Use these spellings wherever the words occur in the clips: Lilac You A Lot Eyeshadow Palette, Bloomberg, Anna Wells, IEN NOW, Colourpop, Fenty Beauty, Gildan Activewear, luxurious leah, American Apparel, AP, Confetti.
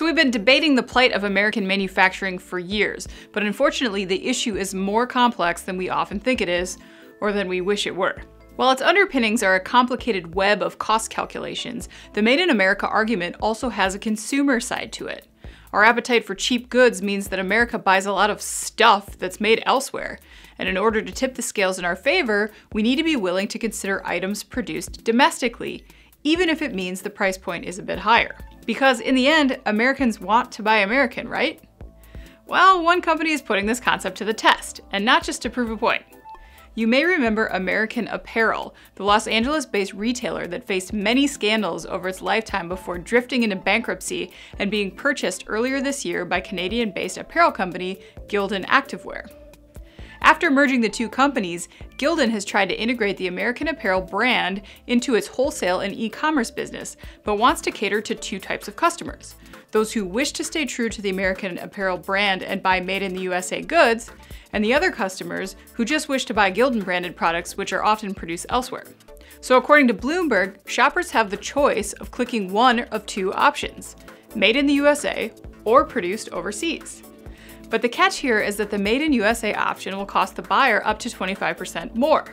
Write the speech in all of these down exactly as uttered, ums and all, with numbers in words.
So we've been debating the plight of American manufacturing for years, but unfortunately the issue is more complex than we often think it is, or than we wish it were. While its underpinnings are a complicated web of cost calculations, the Made in America argument also has a consumer side to it. Our appetite for cheap goods means that America buys a lot of stuff that's made elsewhere, and in order to tip the scales in our favor, we need to be willing to consider items produced domestically, even if it means the price point is a bit higher. Because in the end, Americans want to buy American, right? Well, one company is putting this concept to the test, and not just to prove a point. You may remember American Apparel, the Los Angeles-based retailer that faced many scandals over its lifetime before drifting into bankruptcy and being purchased earlier this year by Canadian-based apparel company Gildan Activewear. After merging the two companies, Gildan has tried to integrate the American Apparel brand into its wholesale and e-commerce business, but wants to cater to two types of customers: those who wish to stay true to the American Apparel brand and buy made in the U S A goods, and the other customers who just wish to buy Gildan branded products, which are often produced elsewhere. So according to Bloomberg, shoppers have the choice of clicking one of two options: made in the U S A or produced overseas. But the catch here is that the Made in U S A option will cost the buyer up to twenty-five percent more.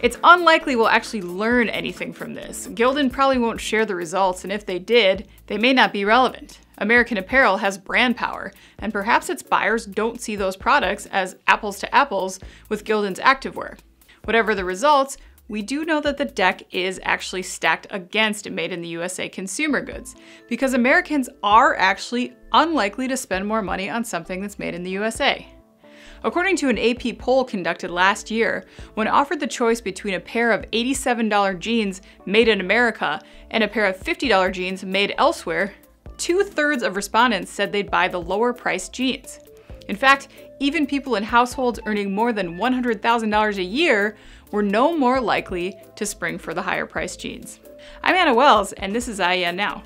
It's unlikely we'll actually learn anything from this. Gildan probably won't share the results, and if they did, they may not be relevant. American Apparel has brand power, and perhaps its buyers don't see those products as apples to apples with Gildan's activewear. Whatever the results, we do know that the deck is actually stacked against Made in the U S A consumer goods, because Americans are actually unlikely to spend more money on something that's made in the U S A. According to an A P poll conducted last year, when offered the choice between a pair of eighty-seven dollar jeans made in America and a pair of fifty dollar jeans made elsewhere, two-thirds of respondents said they'd buy the lower-priced jeans. In fact, even people in households earning more than one hundred thousand dollars a year were no more likely to spring for the higher priced jeans. I'm Anna Wells, and this is I E N Now.